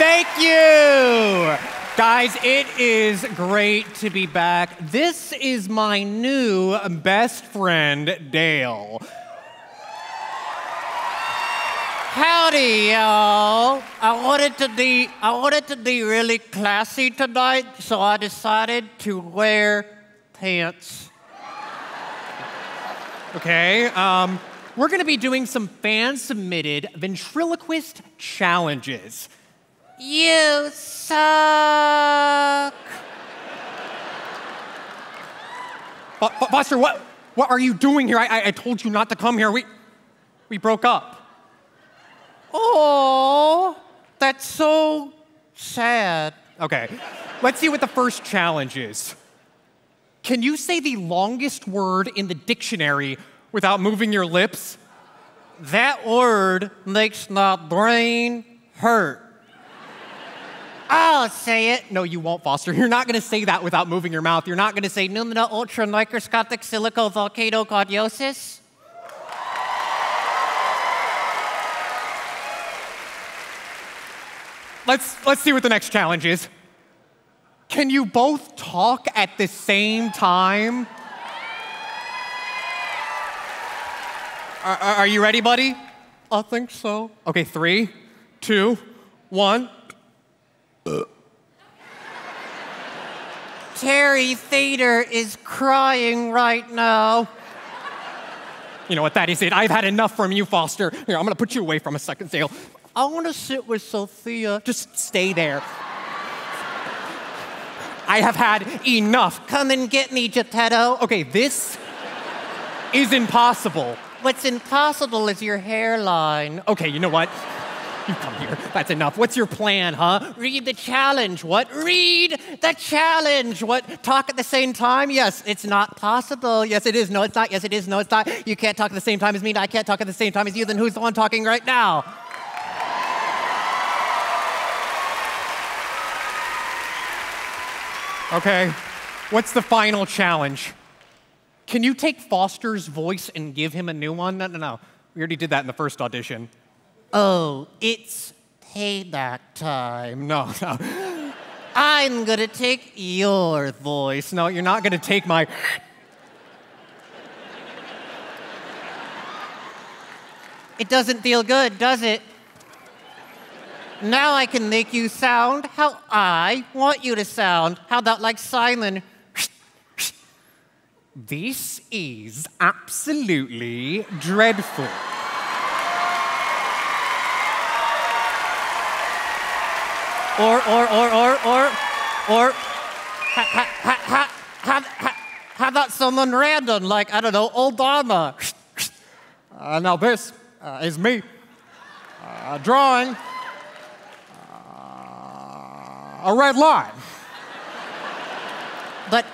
Thank you. Guys, it is great to be back. This is my new best friend, Dale. Howdy, y'all. I wanted to be really classy tonight, so I decided to wear pants. Okay, we're gonna be doing some fan-submitted ventriloquist challenges. You suck. Buster, what are you doing here? I told you not to come here. We broke up. Oh, that's so sad. Okay, let's see what the first challenge is. Can you say the longest word in the dictionary without moving your lips? That word makes my brain hurt. I'll say it. No, you won't, Foster. You're not going to say that without moving your mouth. You're not going to say Numina ultra microscopic silico volcano caudiosis. Let's see what the next challenge is. Can you both talk at the same time? Are you ready, buddy? I think so. Okay, 3, 2, 1. Terry Theder is crying right now. You know what, that is it. I've had enough from you, Foster. Here, I'm gonna put you away from a second, Dale. I want to sit with Sophia. Just stay there. I have had enough. Come and get me, Geppetto. Okay, this is impossible. What's impossible is your hairline. Okay, you know what? You come here. That's enough. What's your plan, huh? Read the challenge. What? Read the challenge. What? Talk at the same time? Yes, it's not possible. Yes, it is. No, it's not. Yes, it is. No, it's not. You can't talk at the same time as me, and I can't talk at the same time as you. Then who's the one talking right now? Okay, what's the final challenge? Can you take Foster's voice and give him a new one? No. We already did that in the first audition. Oh, it's payback time. No. I'm gonna take your voice. No, you're not gonna take my... It doesn't feel good, does it? Now I can make you sound how I want you to sound. How about like Simon? This is absolutely dreadful. How about someone random like, I don't know, Obama? Now this is me drawing a red line. But,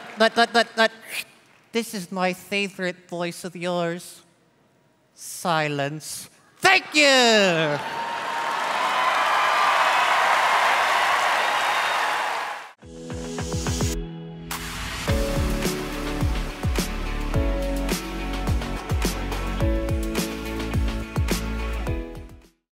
this is my favorite voice of yours. Silence. Thank you!